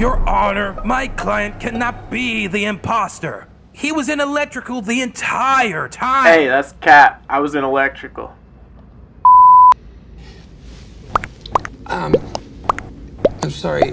Your Honor, my client cannot be the imposter. He was in electrical the entire time. Hey, that's Cat. I was in electrical. I'm sorry.